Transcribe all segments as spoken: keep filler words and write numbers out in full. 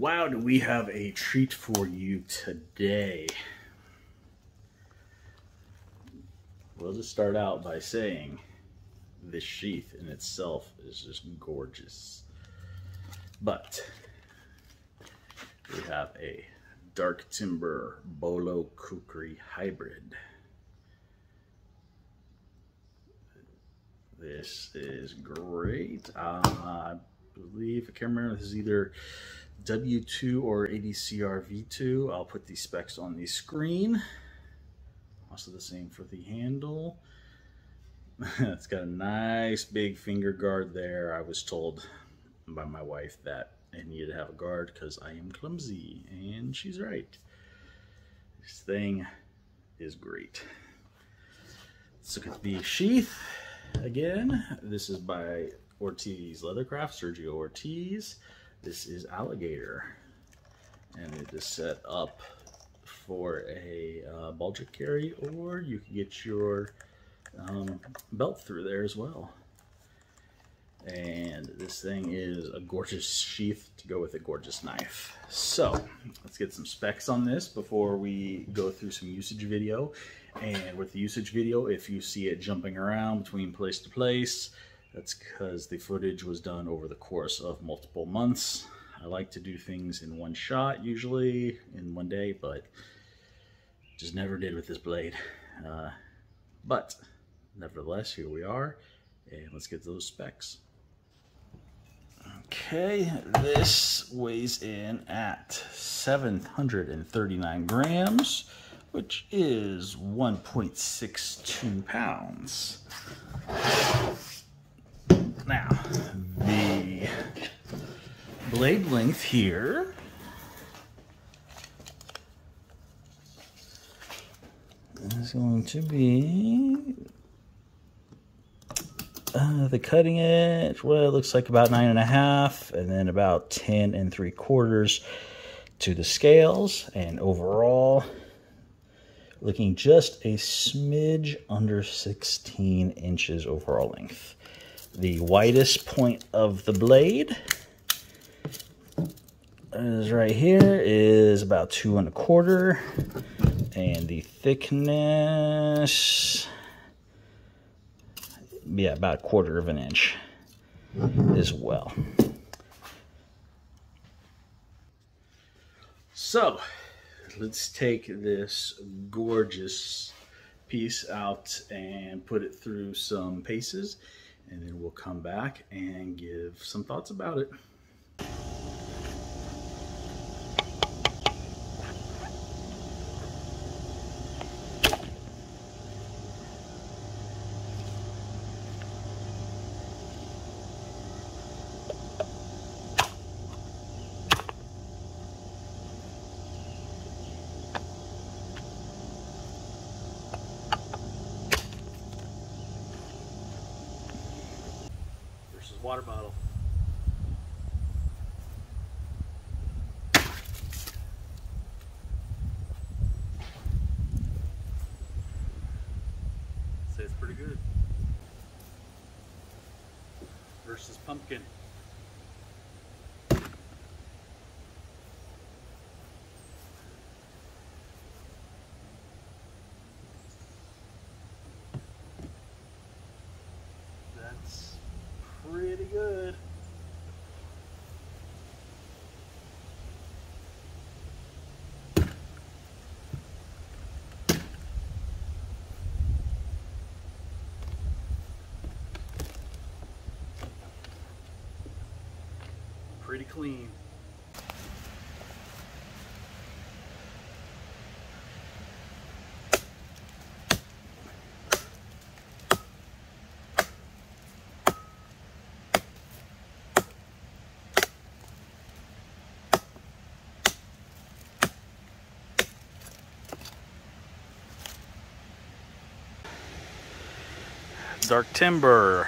Wow, do we have a treat for you today. We'll just start out by saying this sheath in itself is just gorgeous. But we have a Dark Timber Bolo Kukri hybrid. This is great. Uh, I believe, I can't remember, this is either W two or A D C R V two. I'll put these specs on the screen. Also the same for the handle. It's got a nice big finger guard there. I was told by my wife that I needed to have a guard because I am clumsy, and she's right. This thing is great. Let's look at the sheath. Again, this is by Ortiz Leathercraft, Sergio Ortiz. This is Alligator, and it is set up for a uh, baldric carry, or you can get your um, belt through there as well. And this thing is a gorgeous sheath to go with a gorgeous knife. So let's get some specs on this before we go through some usage video. And with the usage video, if you see it jumping around between place to place, that's because the footage was done over the course of multiple months. I like to do things in one shot, usually in one day, but just never did with this blade. Uh, but nevertheless, here we are, and let's get those specs. Okay, this weighs in at seven hundred thirty-nine grams, which is one point six two pounds. Now, the blade length here is going to be, uh, the cutting edge, well, it looks like about nine and a half, and then about ten and three quarters to the scales, and overall looking just a smidge under sixteen inches overall length. The widest point of the blade is right here, is about two and a quarter, and the thickness, yeah, about a quarter of an inch as well. So let's take this gorgeous piece out and put it through some paces, and then we'll come back and give some thoughts about it. Water bottle. I'd say it's pretty good. Versus pumpkin. Pretty good. Pretty clean. Dark Timber.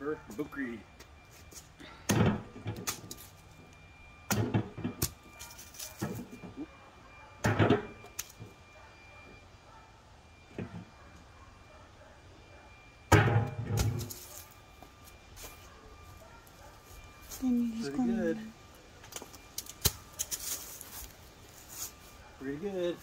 Timber Bukri. Then you're just pretty good. Pretty good.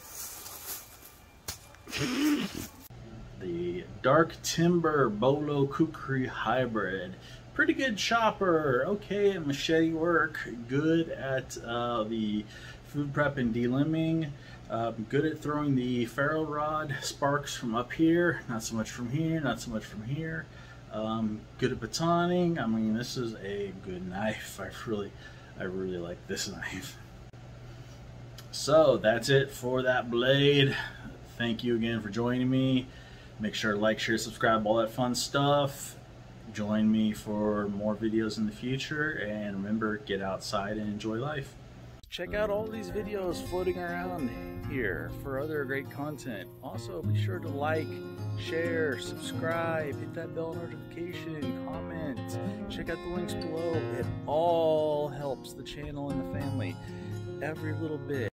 The Dark Timber Bolo Kukri Hybrid. Pretty good chopper. Okay at machete work. Good at uh, the food prep and delimbing. Uh, good at throwing the ferro rod sparks from up here. Not so much from here. Not so much from here. Um, good at batoning. I mean, this is a good knife. I really, I really like this knife. So that's it for that blade. Thank you again for joining me. Make sure to like, share, subscribe, all that fun stuff. Join me for more videos in the future, and remember, get outside and enjoy life. Check out all these videos floating around here for other great content. Also, be sure to like, share, subscribe, hit that bell notification, comment, check out the links below. It all helps the channel and the family, every little bit.